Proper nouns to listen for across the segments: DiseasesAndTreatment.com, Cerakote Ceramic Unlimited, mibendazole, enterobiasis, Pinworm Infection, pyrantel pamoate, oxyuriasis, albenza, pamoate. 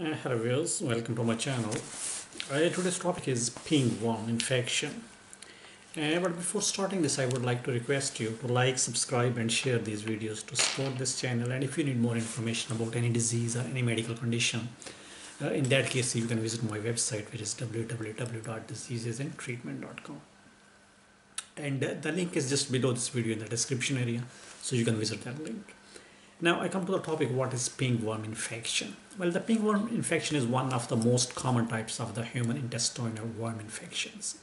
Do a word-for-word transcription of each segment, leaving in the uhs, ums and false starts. Uh, hello viewers, welcome to my channel. Uh, today's topic is pinworm infection. Uh, but before starting this, I would like to request you to like, subscribe and share these videos to support this channel. And if you need more information about any disease or any medical condition, uh, in that case you can visit my website, which is w w w dot diseases and treatment dot com, and uh, the link is just below this video in the description area, so you can visit that link. Now I come to the topic, what is pinworm infection? Well, the pinworm infection is one of the most common types of the human intestinal worm infections.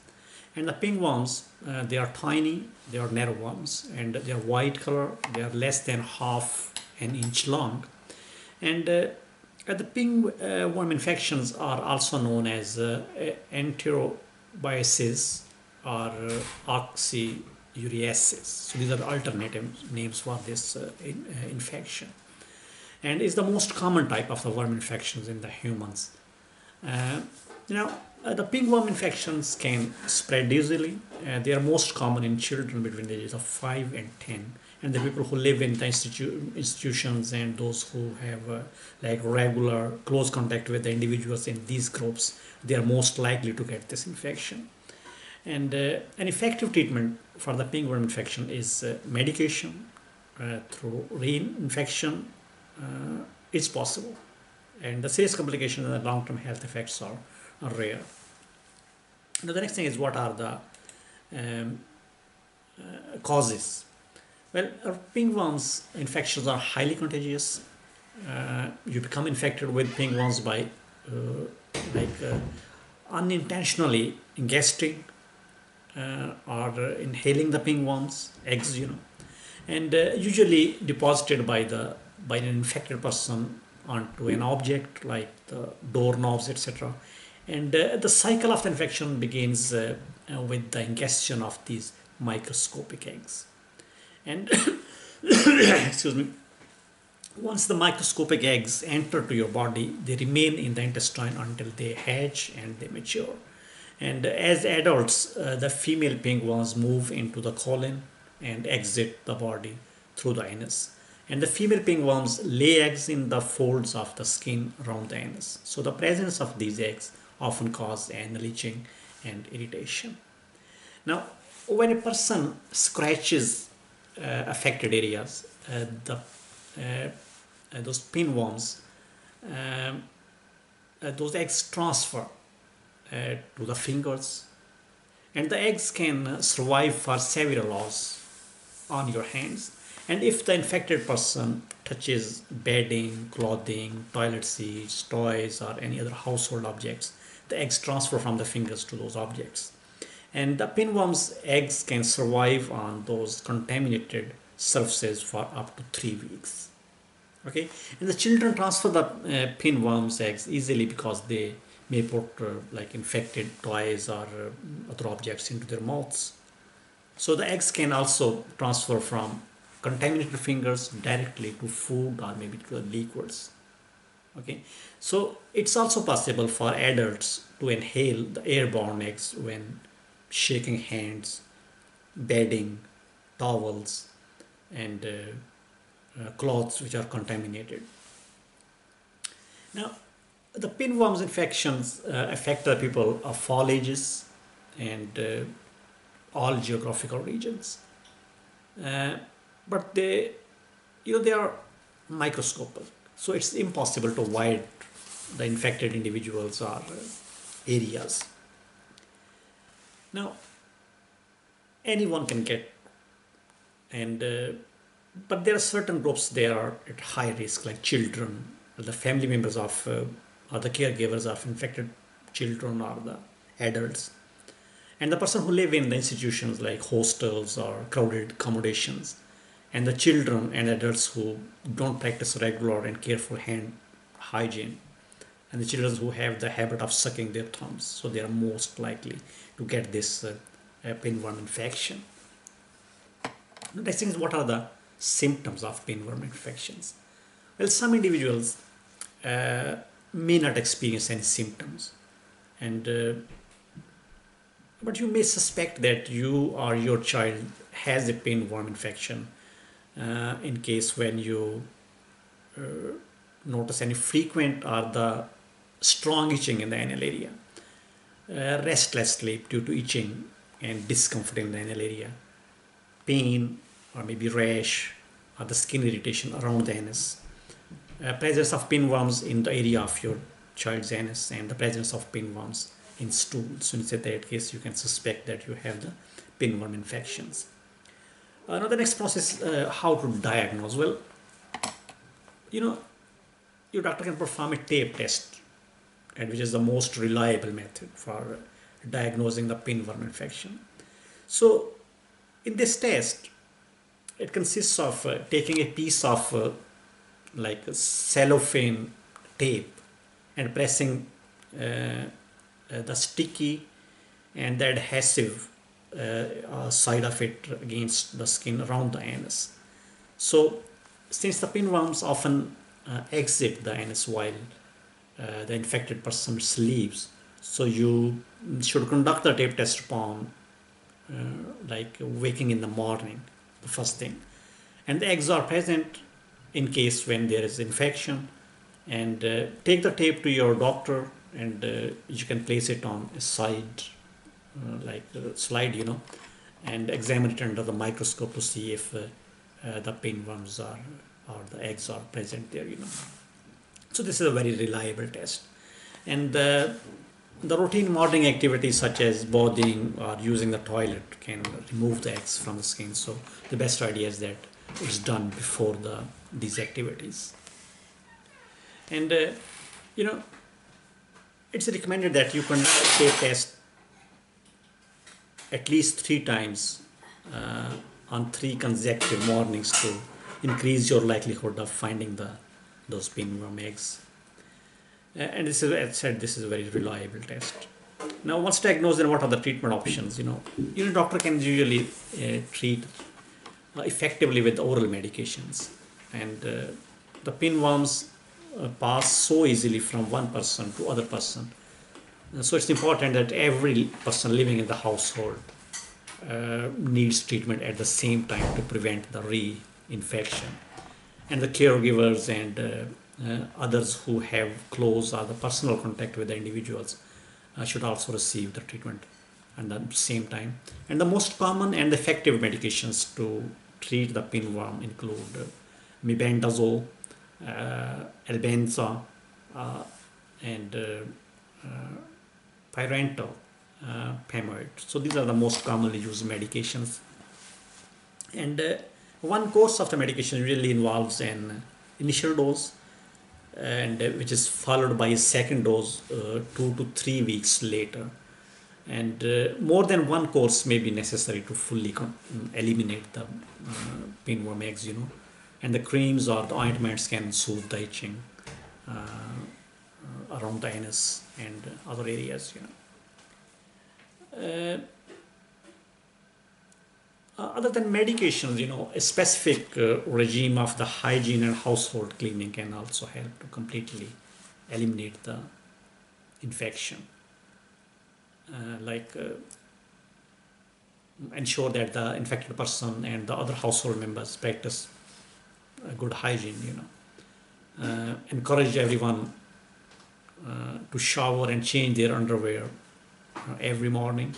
And the pinworms, uh, they are tiny, they are narrow worms, and they are white color, they are less than half an inch long. And uh, the pinworm infections are also known as uh, enterobiasis or uh, oxy. Uriasis. So these are the alternative names for this uh, in, uh, infection, and is the most common type of the worm infections in the humans. Uh, you know, uh, the pinworm infections can spread easily. Uh, they are most common in children between the ages of five and ten, and the people who live in the institu institutions and those who have uh, like regular close contact with the individuals in these groups, they are most likely to get this infection. And uh, an effective treatment for the pinworm infection is uh, medication uh, through reinfection uh, is possible, and the serious complications and the long-term health effects are, are rare. Now the next thing is, what are the um, uh, causes? Well, pinworms infections are highly contagious. Uh, you become infected with pinworms by uh, like uh, unintentionally ingesting Uh, or uh, inhaling the pinworms eggs, you know, and uh, usually deposited by the by an infected person onto an object like the doorknobs, et cetera. And uh, the cycle of the infection begins uh, uh, with the ingestion of these microscopic eggs. And excuse me, once the microscopic eggs enter to your body, they remain in the intestine until they hatch and they mature. And as adults, uh, the female pinworms move into the colon and exit the body through the anus. And the female pinworms lay eggs in the folds of the skin around the anus. So the presence of these eggs often causes anal itching and irritation. Now, when a person scratches uh, affected areas, uh, the uh, uh, those pinworms, um, uh, those eggs transfer Uh, to the fingers, and the eggs can survive for several hours on your hands. And if the infected person touches bedding, clothing, toilet seats, toys or any other household objects, the eggs transfer from the fingers to those objects. And the pinworm's eggs can survive on those contaminated surfaces for up to three weeks. Okay, and the children transfer the uh, pinworm's eggs easily because they may put uh, like infected toys or uh, other objects into their mouths. So the eggs can also transfer from contaminated fingers directly to food or maybe to liquids. Okay, so it's also possible for adults to inhale the airborne eggs when shaking hands, bedding, towels and uh, uh, cloths which are contaminated. Now, the pinworms infections uh, affect the people of all ages and uh, all geographical regions, uh, but they, you know, they are microscopic, so it's impossible to avoid the infected individuals or uh, areas. Now, anyone can get, and uh, but there are certain groups that are at high risk, like children, the family members of uh, or the caregivers of infected children or the adults, and the person who live in the institutions like hostels or crowded accommodations, and the children and adults who don't practice regular and careful hand hygiene, and the children who have the habit of sucking their thumbs. So they are most likely to get this uh, pinworm infection. The next thing is, what are the symptoms of pinworm infections? Well, some individuals uh, may not experience any symptoms, and uh, but you may suspect that you or your child has a pinworm infection uh, in case when you uh, notice any frequent or the strong itching in the anal area, uh, restless sleep due to itching and discomfort in the anal area, pain or maybe rash or the skin irritation around the anus, uh, presence of pinworms in the area of your child's anus, and the presence of pinworms in stool. So in that case, you can suspect that you have the pinworm infections. Uh, now the next process, uh, how to diagnose. Well, you know, your doctor can perform a tape test, and which is the most reliable method for diagnosing the pinworm infection. So in this test, it consists of uh, taking a piece of uh, like a cellophane tape and pressing uh, uh, the sticky and the adhesive uh, uh, side of it against the skin around the anus. So since the pinworms often uh, exit the anus while uh, the infected person sleeps, so you should conduct the tape test upon uh, like waking in the morning, the first thing. And the eggs are present in case when there is infection. And uh, take the tape to your doctor, and uh, you can place it on a side, uh, like a slide, you know, and examine it under the microscope to see if uh, uh, the pinworms are or the eggs are present there, you know. So this is a very reliable test. And uh, the routine morning activities such as bathing or using the toilet can remove the eggs from the skin. So the best idea is that it's done before the these activities. And uh, you know, it's recommended that you conduct a test at least three times uh, on three consecutive mornings to increase your likelihood of finding the those pinworm eggs. Uh, and this is, as I said, this is a very reliable test. Now, once diagnosed, then what are the treatment options? You know, your doctor can usually uh, treat uh, effectively with oral medications, and uh, the pinworms Uh, pass so easily from one person to other person. And so it's important that every person living in the household uh, needs treatment at the same time to prevent the re-infection. And the caregivers and uh, uh, others who have close or the personal contact with the individuals uh, should also receive the treatment at the same time. And the most common and effective medications to treat the pinworm include uh, mibendazole, Uh, albenza, uh, and uh, uh, pyrantel, uh, pamoate. So these are the most commonly used medications. And uh, one course of the medication really involves an initial dose, and uh, which is followed by a second dose uh, two to three weeks later. And uh, more than one course may be necessary to fully eliminate the uh, pinworm eggs, you know. And the creams or the ointments can soothe the itching uh, around the anus and other areas, you know. Uh, other than medications, you know, a specific uh, regime of the hygiene and household cleaning can also help to completely eliminate the infection. Uh, like uh, ensure that the infected person and the other household members practice good hygiene, you know. Uh, encourage everyone uh, to shower and change their underwear uh, every morning.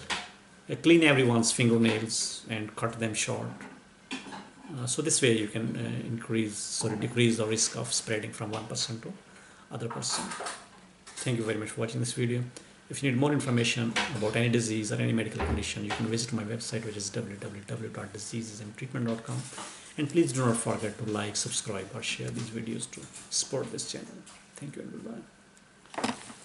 Uh, clean everyone's fingernails and cut them short. Uh, so this way you can uh, increase, sorry, decrease the risk of spreading from one person to other person. Thank you very much for watching this video. If you need more information about any disease or any medical condition, you can visit my website, which is w w w dot diseases and treatment dot com. And please do not forget to like, subscribe, or share these videos to support this channel. Thank you and goodbye.